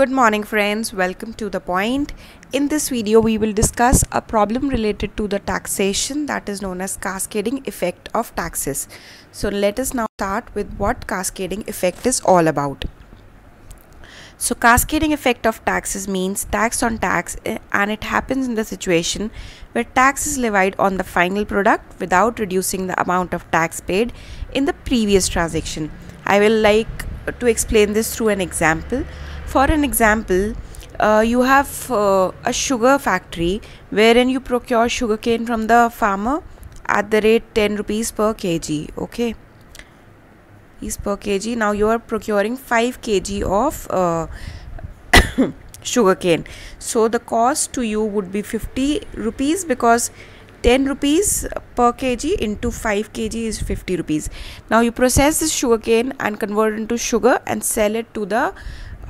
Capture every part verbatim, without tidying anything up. Good morning friends, welcome to The Point. In this video we will discuss a problem related to the taxation that is known as cascading effect of taxes. So let us now start with what cascading effect is all about. So cascading effect of taxes means tax on tax, and it happens in the situation where tax is levied on the final product without reducing the amount of tax paid in the previous transaction. I will like to explain this through an example. For an example, uh, you have uh, a sugar factory wherein you procure sugarcane from the farmer at the rate ten rupees per kg. Okay, is per kg. Now you are procuring five kg of uh, sugarcane. So the cost to you would be fifty rupees, because ten rupees per kg into five kg is fifty rupees. Now you process this sugarcane and convert into sugar and sell it to the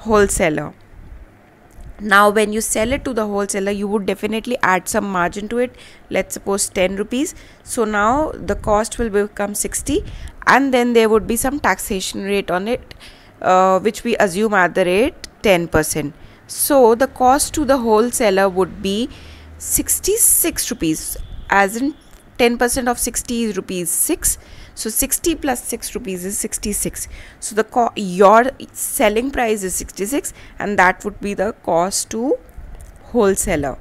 wholesaler. Now when you sell it to the wholesaler, you would definitely add some margin to it, let's suppose ten rupees. So now the cost will become sixty, and then there would be some taxation rate on it, uh, which we assume at the rate ten percent. So the cost to the wholesaler would be sixty-six rupees, as in ten percent of sixty is rupees six. So sixty plus six rupees is sixty-six. So the co your selling price is sixty-six, and that would be the cost to wholesaler.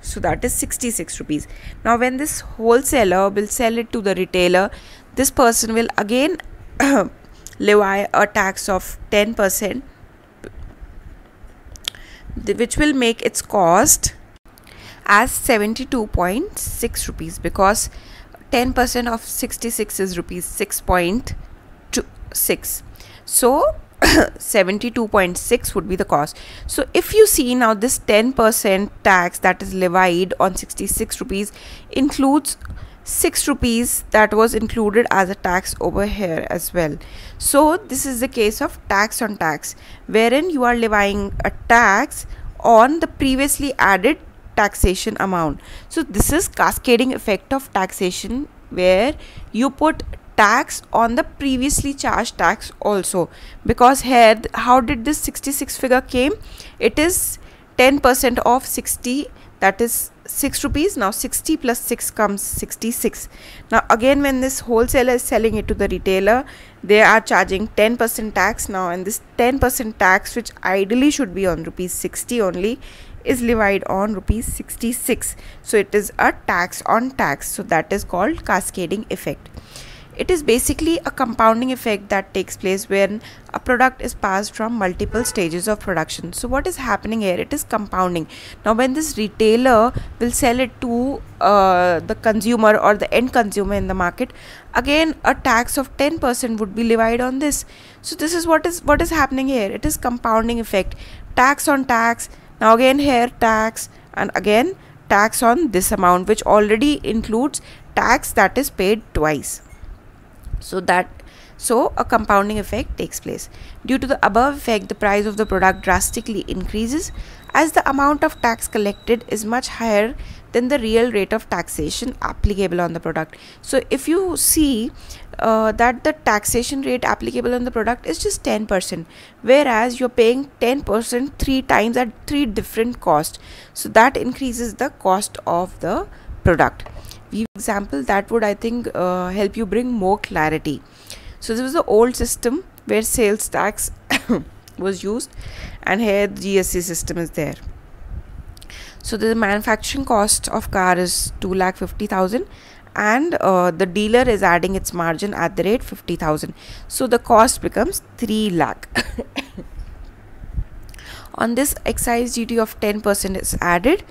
So that is sixty-six rupees. Now when this wholesaler will sell it to the retailer, this person will again levy a tax of ten percent, which will make its cost as seventy-two point six rupees, because ten percent of sixty-six is rupees six point two six. So seventy-two point six would be the cost. So if you see now, this ten percent tax that is levied on sixty-six rupees includes six rupees that was included as a tax over here as well. So this is the case of tax on tax, wherein you are levying a tax on the previously added taxation amount. So this is cascading effect of taxation, where you put tax on the previously charged tax also, because here, how did this sixty-six figure came? It is ten percent of sixty, that is six rupees. Now sixty plus six comes sixty-six. Now again, when this wholesaler is selling it to the retailer, they are charging ten percent tax now, and this ten percent tax, which ideally should be on rupees sixty only, is levied on rupees sixty-six. So it is a tax on tax. So that is called cascading effect. It is basically a compounding effect that takes place when a product is passed from multiple stages of production. So what is happening here? It is compounding. Now when this retailer will sell it to uh, the consumer or the end consumer in the market, again a tax of ten percent would be levied on this. So this is what is what is happening here. It is compounding effect. Tax on tax. Now again here tax, and again tax on this amount, which already includes tax that is paid twice. So that so a compounding effect takes place. Due to the above effect, the price of the product drastically increases, as the amount of tax collected is much higher than the real rate of taxation applicable on the product. So if you see uh, that the taxation rate applicable on the product is just ten percent, whereas you're paying ten percent three times at three different costs. So that increases the cost of the product. For example, that would I think uh, help you bring more clarity. So this was the old system where sales tax was used, and here the G S T system is there. So the manufacturing cost of car is two lakh fifty thousand, and uh, the dealer is adding its margin at the rate fifty thousand. So the cost becomes three lakh. On this, excise duty of ten percent is added.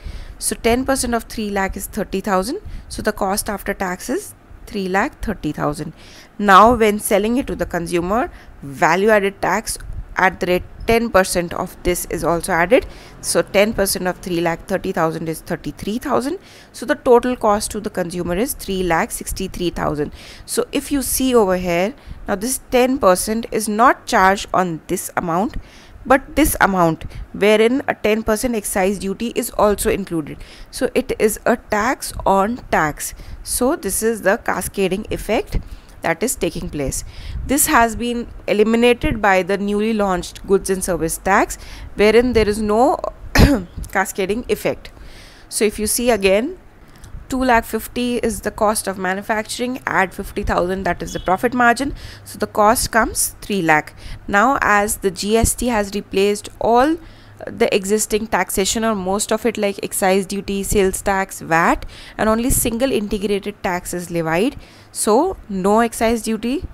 So ten percent of three lakh is thirty thousand. So the cost after tax is three lakh thirty thousand. Now when selling it to the consumer, value added tax at the rate ten percent of this is also added. So ten percent of three lakh thirty thousand is thirty-three thousand. So the total cost to the consumer is three lakh sixty-three thousand. So if you see over here, now this ten percent is not charged on this amount, but this amount wherein a ten percent excise duty is also included. So it is a tax on tax. So this is the cascading effect that is taking place. This has been eliminated by the newly launched goods and service tax, wherein there is no cascading effect. So if you see again, two lakh fifty is the cost of manufacturing, add fifty thousand, that is the profit margin. So the cost comes three lakh. Now as the G S T has replaced all the existing taxation or most of it, like excise duty, sales tax, V A T, and only single integrated tax is levied. So no excise duty,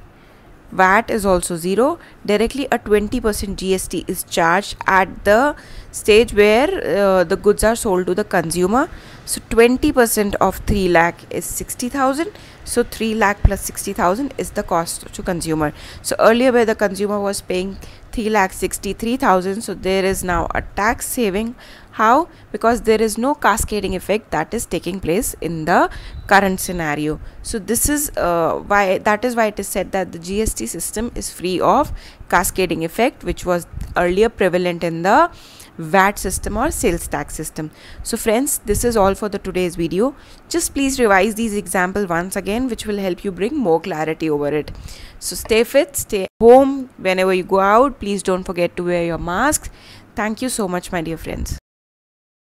V A T is also zero. Directly a twenty percent G S T is charged at the stage where uh, the goods are sold to the consumer. So twenty percent of three lakh is sixty thousand. So three lakh plus sixty thousand is the cost to consumer. So earlier where the consumer was paying three lakh sixty-three thousand, so there is now a tax saving. How? Because there is no cascading effect that is taking place in the current scenario. So this is uh, why, that is why it is said that the G S T system is free of cascading effect, which was earlier prevalent in the V A T system or sales tax system. So friends, this is all for the today's video. Just please revise these examples once again, which will help you bring more clarity over it. So stay fit, stay home. Whenever you go out, please don't forget to wear your masks. Thank you so much, my dear friends.